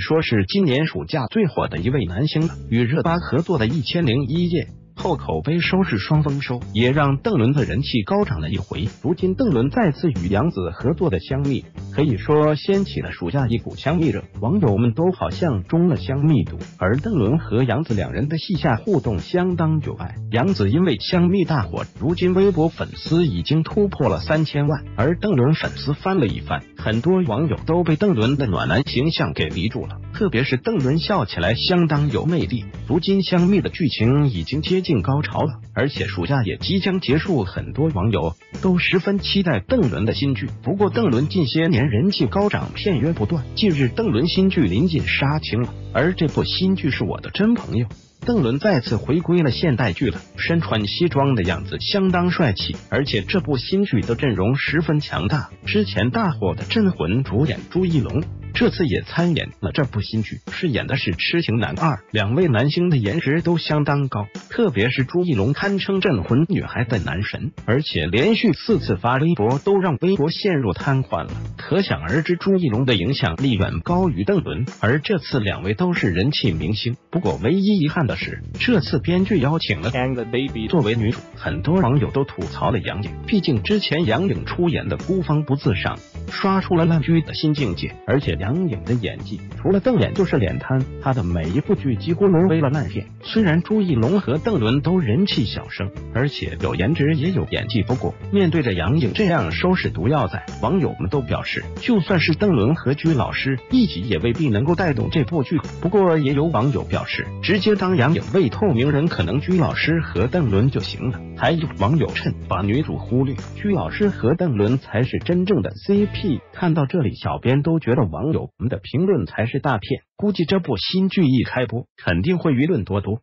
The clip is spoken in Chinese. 说是今年暑假最火的一位男星了。与热巴合作的《1001夜》后口碑收视双丰收，也让邓伦的人气高涨了一回。如今邓伦再次与杨紫合作的《香蜜》，可以说掀起了暑假一股香蜜热，网友们都好像中了香蜜毒。而邓伦和杨紫两人的戏下互动相当有爱，杨紫因为《香蜜》大火，如今微博粉丝已经突破了3000万，而邓伦粉丝翻了一番，很多网友都被邓伦的暖男形象给迷住了，特别是邓伦笑起来相当有魅力。如今《香蜜》的剧情已经接近高潮了，而且暑假也即将结束，很多网友都十分期待邓伦的新剧。不过邓伦近些年人气高涨，片约不断，近日邓伦新剧临近杀青了，而这部新剧是我的真朋友。邓伦再次回归了现代剧了，身穿西装的样子相当帅气，而且这部新剧的阵容十分强大，之前大火的《镇魂》主演朱一龙这次也参演了这部新剧，饰演的是痴情男二。两位男星的颜值都相当高，特别是朱一龙堪称镇魂女孩的男神，而且连续4次发微博都让微博陷入瘫痪了。可想而知，朱一龙的影响力远高于邓伦。而这次两位都是人气明星，不过唯一遗憾的是，这次编剧邀请了 Angelababy 作为女主，很多网友都吐槽了杨颖，毕竟之前杨颖出演的《孤芳不自赏》刷出了烂剧的新境界，而且杨颖的演技除了瞪眼就是脸瘫，她的每一部剧几乎沦为了烂片。虽然朱一龙和邓伦都人气小生，而且有颜值也有演技，不过面对着杨颖这样收视毒药仔，网友们都表示就算是邓伦和鞠老师一起也未必能够带动这部剧。不过也有网友表示，直接当杨颖为透明人，可能鞠老师和邓伦就行了。还有网友趁把女主忽略，鞠老师和邓伦才是真正的 CP。 看到这里，小编都觉得网友们的评论才是大片，估计这部新剧一开播肯定会舆论多多。